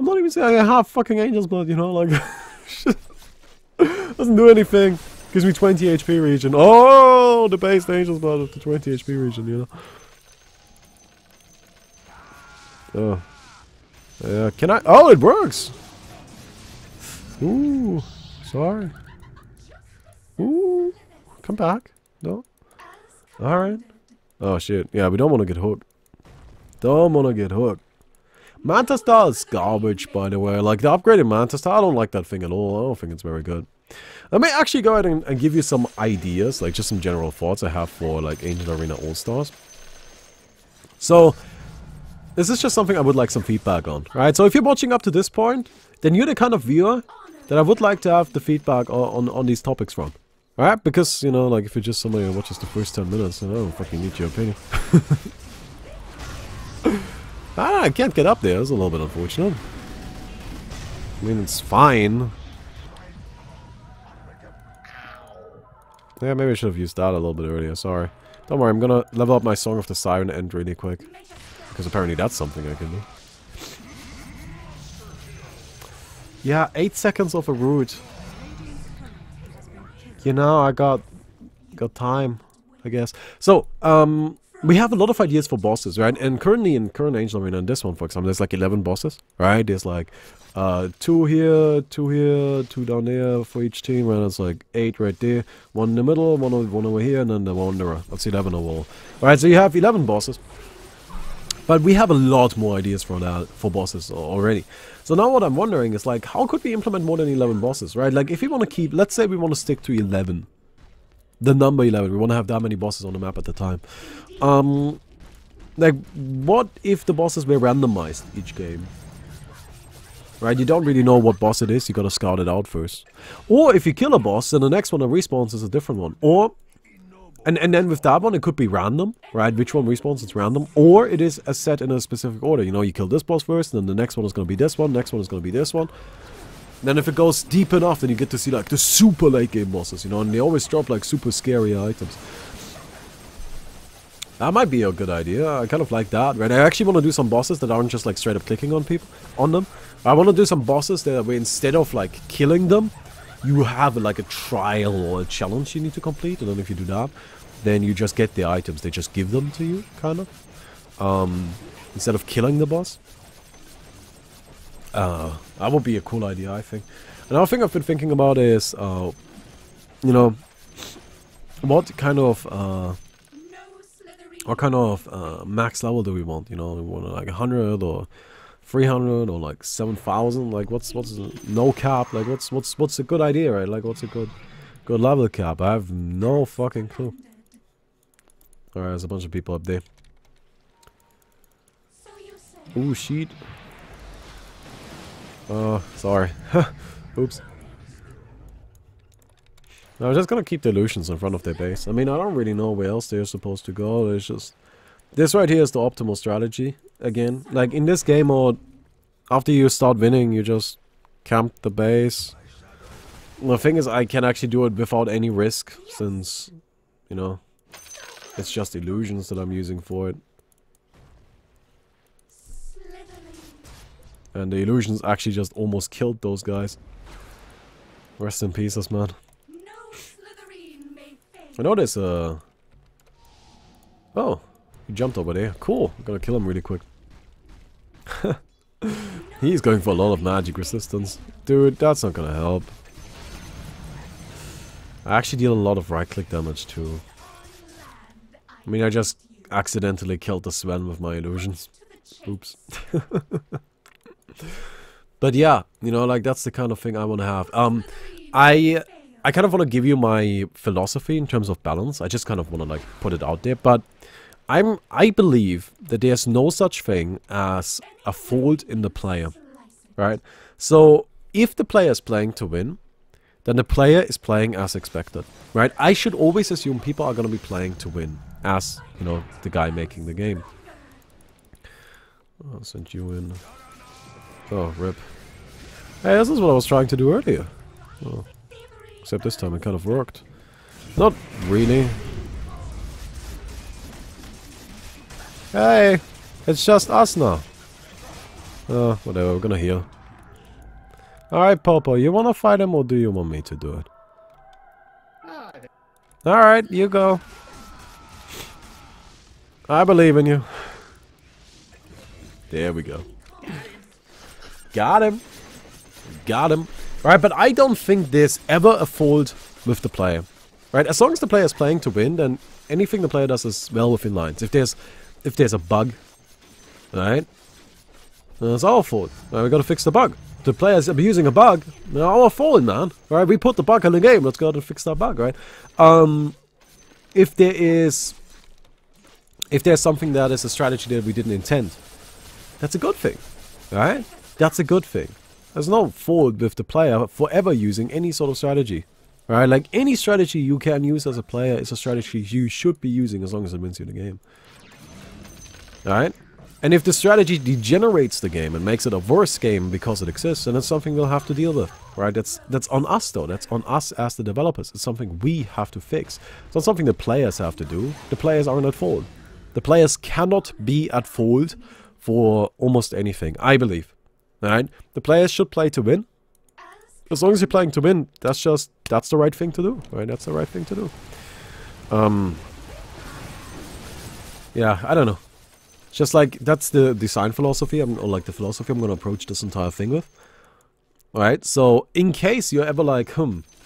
I'm not even saying I have fucking Angel's Blood, you know, like... Doesn't do anything. Gives me 20 HP region. Oh, the base Angel's Blood of the 20 HP region, you know. Oh. Yeah, can I... Oh, it works! Ooh, sorry. Ooh, come back. No? Alright. Oh, shit. Yeah, we don't want to get hooked. Don't want to get hooked. Mantis Star is garbage, by the way. Like, the upgraded Mantis Star, I don't like that thing at all. I don't think it's very good. I may actually go ahead and give you some ideas, like just some general thoughts I have for, like, Angel Arena All-Stars. So, this is just something I would like some feedback on, right? So if you're watching up to this point, then you're the kind of viewer that I would like to have the feedback on these topics from. Right, because, you know, like, if you're just somebody who watches the first 10 minutes, I don't fucking need your opinion. Ah, I can't get up there. That's a little bit unfortunate. I mean, it's fine. Yeah, maybe I should have used that a little bit earlier, sorry. Don't worry, I'm gonna level up my Song of the Siren end really quick. Because apparently that's something I can do. Yeah, 8 seconds of a route. You know, I got time, I guess. So, we have a lot of ideas for bosses, right? And currently in current Angel Arena, in this one, for example, there's like 11 bosses, right? There's like 2 here, 2 here, 2 down there for each team, and it's like 8 right there, 1 in the middle, one over here, and then the Wanderer. That's 11 overall. Alright, so you have 11 bosses. But we have a lot more ideas for that, for bosses already. So now what I'm wondering is, like, how could we implement more than 11 bosses, right? Like, if we want to keep, let's say we want to stick to 11. The number 11, we want to have that many bosses on the map at the time. Like, what if the bosses were randomized each game? Right, you don't really know what boss it is, you gotta scout it out first. Or if you kill a boss, then the next one that respawns is a different one. Or, and then with that one, it could be random, right? Which one respawns, it's random. Or it is set in a specific order. You know, you kill this boss first, then the next one is gonna be this one, next one is gonna be this one. Then if it goes deep enough, then you get to see, like, the super late game bosses, you know? And they always drop, like, super scary items. That might be a good idea. I kind of like that, right? I actually want to do some bosses that aren't just, like, straight up clicking on people, on them. I want to do some bosses that way, instead of, like, killing them, you have, like, a trial or a challenge you need to complete. And then if you do that, then you just get the items. They just give them to you, kind of. Instead of killing the boss. That would be a cool idea, I think. Another thing I've been thinking about is, you know, what kind of... what kind of max level do we want? You know, we want like 100 or 300 or like 7,000. Like, what's no cap? Like, what's a good idea, right? Like, what's a good level cap? I have no fucking clue. All right, there's a bunch of people up there. Ooh, shit. Oh, sorry. Oops. No, I'm just gonna keep the illusions in front of their base. I mean, I don't really know where else they're supposed to go. It's just... this right here is the optimal strategy, again. Like, in this game mode, after you start winning, you just camp the base. The thing is, I can actually do it without any risk, since, you know, it's just illusions that I'm using for it. And the illusions actually just almost killed those guys. Rest in pieces, man. I know there's a... oh, he jumped over there. Cool. I'm gonna kill him really quick. He's going for a lot of magic resistance. Dude, that's not gonna help. I actually deal a lot of right-click damage too. I mean, I just accidentally killed the Sven with my illusions. Oops. But yeah, you know, like, that's the kind of thing I wanna have. I kind of want to give you my philosophy in terms of balance. I just kind of want to, like, put it out there. But I believe that there's no such thing as a fault in the player, right? So if the player is playing to win, then the player is playing as expected, right? I should always assume people are going to be playing to win, as, you know, the guy making the game. I'll send you in. Oh, rip. Hey, this is what I was trying to do earlier. Oh. Except this time it kind of worked. Not really. Hey! It's just us now. Whatever, we're gonna heal. Alright, Popo, you wanna fight him or do you want me to do it? Alright, you go. I believe in you. There we go. Got him. Got him. Right, but I don't think there's ever a fault with the player, right? As long as the player is playing to win, then anything the player does is well within lines. If there's a bug, right, then it's our fault. Right, we gotta fix the bug. If the player's abusing a bug, then our fault, man. Right, we put the bug in the game. Let's go and fix that bug, right? If there's something that is a strategy that we didn't intend, that's a good thing, right? That's a good thing. There's no fault with the player forever using any sort of strategy. Right? Like, any strategy you can use as a player is a strategy you should be using as long as it wins you the game. Alright? And if the strategy degenerates the game and makes it a worse game because it exists, then it's something we'll have to deal with. Right? That's on us, though. That's on us as the developers. It's something we have to fix. It's not something the players have to do. The players aren't at fault. The players cannot be at fault for almost anything, I believe. Alright? The players should play to win. As long as you're playing to win, that's the right thing to do, right? That's the right thing to do. Yeah, I don't know. It's just like, that's the design philosophy, or like the philosophy I'm gonna approach this entire thing with. Alright, so in case you're ever like,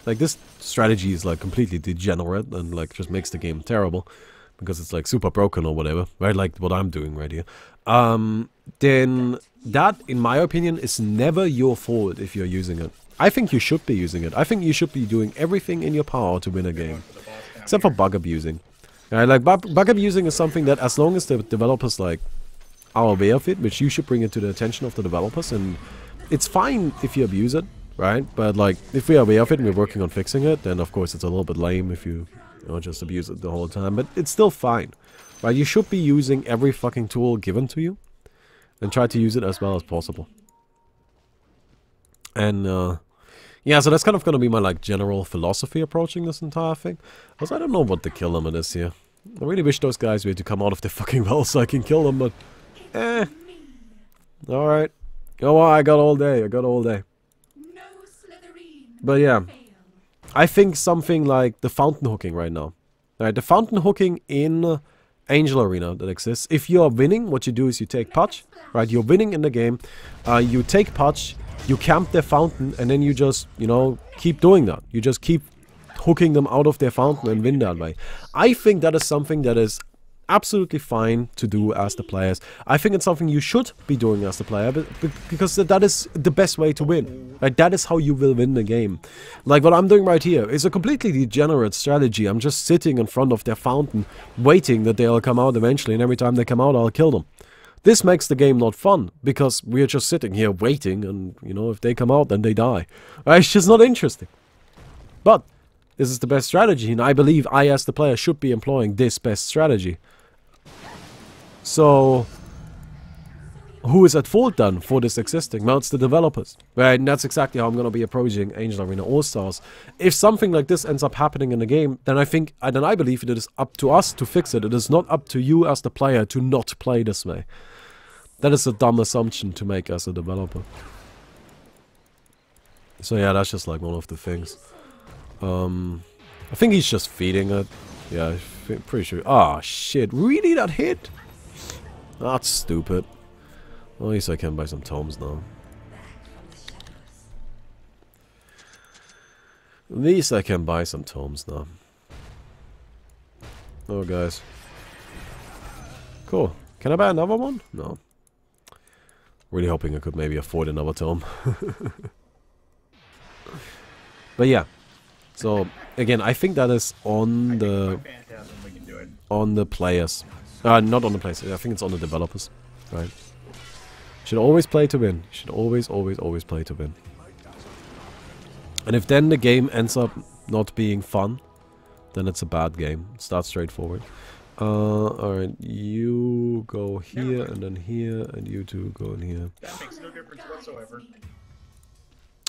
like this strategy is like completely degenerate and like just makes the game terrible, because it's like super broken or whatever, right? Like what I'm doing right here. Then that, in my opinion, is never your fault if you're using it. I think you should be using it. I think you should be doing everything in your power to win a game. Except for bug abusing. Right? Like, bug abusing is something that, as long as the developers like are aware of it, which you should bring it to the attention of the developers, and it's fine if you abuse it, right? But like, if we are aware of it and we're working on fixing it, then of course it's a little bit lame if you, just abuse it the whole time, but it's still fine. Right? You should be using every fucking tool given to you, and try to use it as well as possible. And, yeah, so that's kind of going to be my, like, general philosophy approaching this entire thing. Because I don't know what the kill limit is here. I really wish those guys were to come out of the fucking well so I can kill them, but... eh. Alright. Oh, well, I got all day. I got all day. But, yeah. I think something like the fountain hooking right now. Alright, the fountain hooking in Angel Arena that exists. If you're winning, what you do is you take Pudge. Right, you're winning in the game. You take Pudge... you camp their fountain, and then you just, keep doing that. You just keep hooking them out of their fountain and win that way. I think that is something that is absolutely fine to do as the players. I think it's something you should be doing as the player, because that is the best way to win. Like, that is how you will win the game. Like, what I'm doing right here is a completely degenerate strategy. I'm just sitting in front of their fountain, waiting that they'll come out eventually, and every time they come out, I'll kill them. This makes the game not fun, because we're just sitting here waiting, and, if they come out, then they die. It's just not interesting. But this is the best strategy, and I believe I, as the player, should be employing this best strategy. So, who is at fault then for this existing? Well, it's the developers. Right, and that's exactly how I'm going to be approaching Angel Arena All-Stars. If something like this ends up happening in the game, then I believe it is up to us to fix it. It is not up to you as the player to not play this way. That is a dumb assumption to make as a developer. So yeah, that's just like one of the things. I think he's just feeding it. Yeah, I'm pretty sure. Ah, shit. Really? That hit? That's stupid. Well, at least I can buy some tomes now. At least I can buy some tomes now. Oh, guys. Cool. Can I buy another one? No. Really hoping I could maybe afford another tome. But yeah. So, again, I think that is on the... on the players. Not on the players. I think it's on the developers. Right. Should always play to win. Should always play to win. And if then the game ends up not being fun, then it's a bad game. Start straightforward. Alright, you go here, and then here, and you two go in here. That makes no difference whatsoever.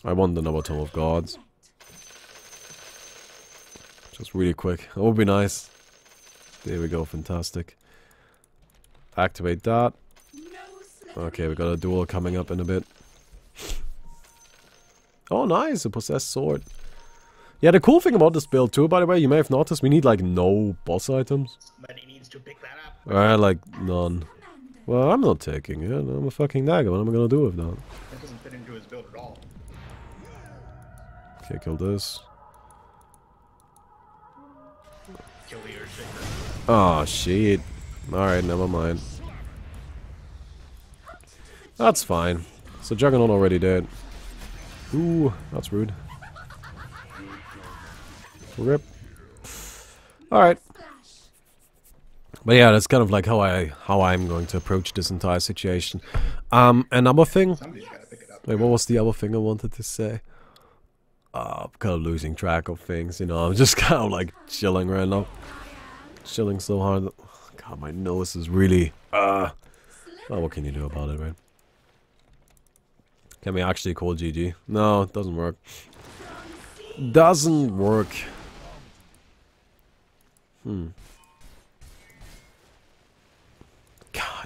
I want another Tome of Gods. Just really quick. That would be nice. There we go, fantastic. Activate that. Okay, we got a duel coming up in a bit. Oh, nice! A possessed sword. Yeah, the cool thing about this build too, by the way, you may have noticed, we need like no boss items. Somebody needs to pick that up. Alright, like none. Well, I'm not taking it. I'm a fucking Naga. What am I gonna do with that? That doesn't fit into his build at all. Okay, kill this. Kill the Earthshaker. Oh shit. Alright, never mind. That's fine. So Juggernaut already dead. Ooh, that's rude. Rip. Alright. But yeah, that's kind of like how I'm going to approach this entire situation. Another thing. Wait, what was the other thing I wanted to say? I'm kind of losing track of things, you know. I'm just kind of like chilling right now. Chilling so hard. God, my nose is really... well, what can you do about it, right? Can we actually call GG? No, it doesn't work. Doesn't work. God,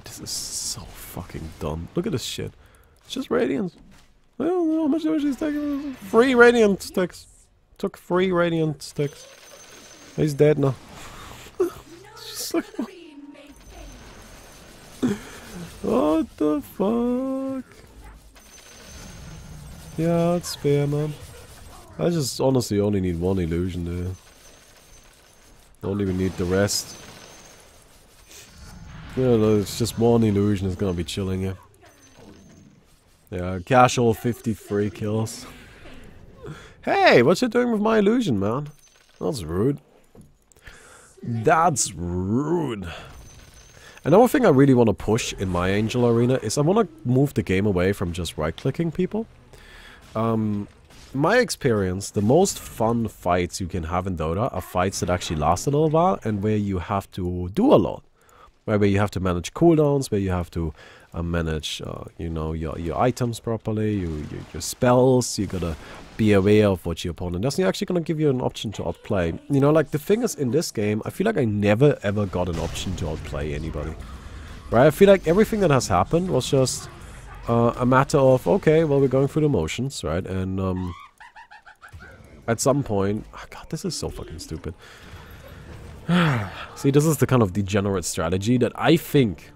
this is so fucking dumb. Look at this shit. It's just Radiance. I don't know how much damage he's taking. Free Radiant sticks. Took free Radiant sticks. He's dead now. Just like, what the fuck? Yeah, it's fair, man. I just honestly only need one illusion there. Don't even need the rest. Yeah, no, it's just one illusion. It's gonna be chilling you. Yeah, cash all 53 kills. Hey, what you doing with my illusion, man? That's rude. That's rude. Another thing I really want to push in my Angel Arena is I want to move the game away from just right-clicking people. My experience, the most fun fights you can have in Dota are fights that actually last a little while and where you have to do a lot. Right, where you have to manage cooldowns, where you have to manage, you know, your items properly, your spells. You gotta be aware of what your opponent does. They're actually gonna give you an option to outplay. You know, like the thing is in this game, I feel like I never ever got an option to outplay anybody. Right? I feel like everything that has happened was just a matter of okay, well, we're going through the motions, right? And at some point, oh God, this is so fucking stupid. See, this is the kind of degenerate strategy that I think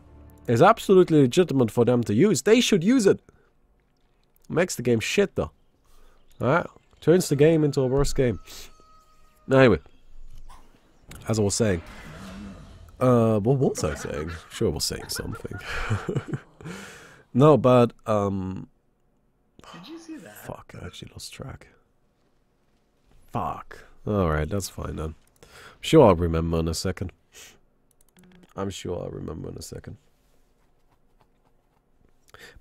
is absolutely legitimate for them to use. They should use it. Makes the game shit, though. Alright? Turns the game into a worse game. Anyway. As I was saying. What was I saying? Sure, I was saying something. No, but, Did you see that? Fuck, I actually lost track. Fuck. Alright, that's fine then. Sure, I'll remember in a second. I'm sure I'll remember in a second.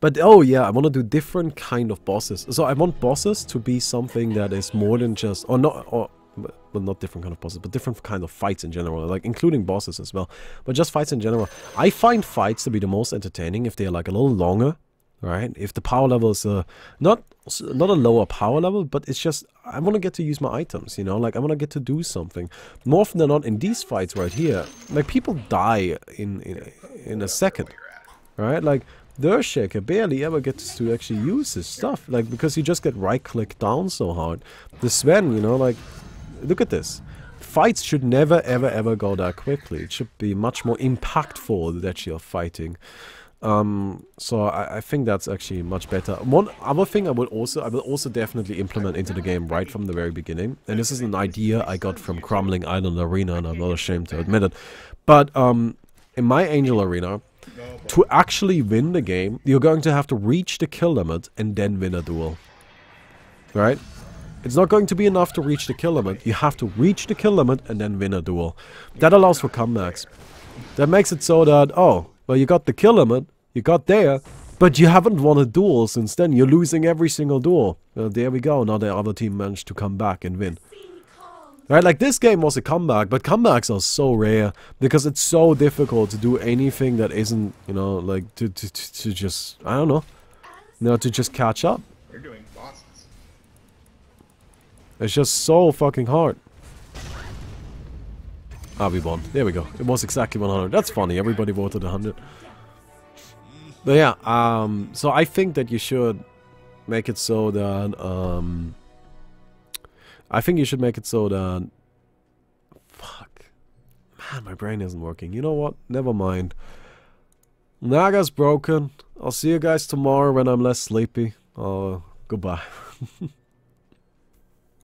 But, oh yeah, I want to do different kind of bosses. So I want bosses to be something that is more than just... Well, not different kind of bosses, but different kind of fights in general. Like, including bosses as well. But just fights in general. I find fights to be the most entertaining if they're, like, a little longer. Right? If the power level is not a lower power level, but it's just I want to get to use my items, you know? Like, I want to get to do something. More often than not, in these fights right here, like, people die in a second, right? Like, the Earthshaker barely ever gets to actually use his stuff, like, because you just get right-clicked down so hard. The Sven, you know, like, look at this. Fights should never, ever, ever go that quickly. It should be much more impactful that you're fighting. So I think that's actually much better. One other thing I will also definitely implement into the game right from the very beginning, and this is an idea I got from Crumbling Island Arena, and I'm not ashamed to admit it, but in my Angel Arena, to actually win the game, you're going to have to reach the kill limit and then win a duel. Right? It's not going to be enough to reach the kill limit. You have to reach the kill limit and then win a duel. That allows for comebacks. That makes it so that, oh, well, you got the kill limit, you got there, but you haven't won a duel since then. You're losing every single duel. Well, there we go, now the other team managed to come back and win. Right, like this game was a comeback, but comebacks are so rare because it's so difficult to do anything that isn't, you know, like to just, I don't know, you know, to just catch up. You're doing bosses. It's just so fucking hard. Ah, we won. There we go. It was exactly 100. That's funny. Everybody voted 100. But yeah, so I think that you should make it so that, fuck. Man, my brain isn't working. You know what? Never mind. Naga's broken. I'll see you guys tomorrow when I'm less sleepy. Goodbye.